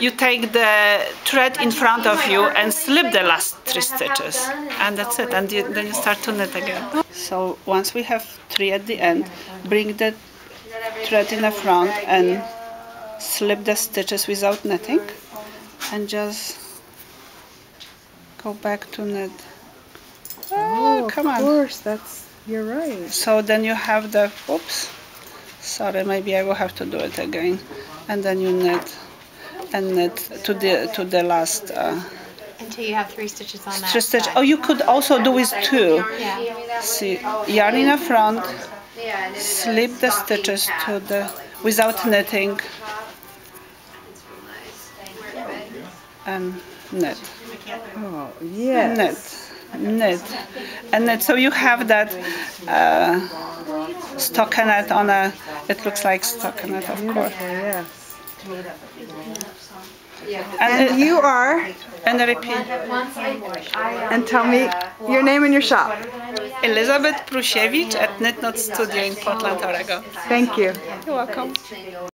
you take the thread in front of you and slip the last 3 stitches, and that's it, and then you start to knit again. So once we have 3 at the end, bring the thread in the front and slip the stitches without knitting, and just go back to knit. Oh, come on. Of course, that's, you're right. So then you have the, oops, sorry, maybe I will have to do it again. And then you knit and knit to the last. Until you have 3 stitches on that. 3 stitches. Oh, you could also do with 2. Yeah. See, yarn in the front, slip the stitches to the, without knitting, and knit. Oh, yes. Knit. Knit and knit, so you have that stockinette on a. It looks like stockinette, of course. Yes. And you are. And I repeat. And tell me your name and your shop. Elizabeth Prusiewicz at Knit Knot Studio in Portland, Oregon. Thank you. You're welcome.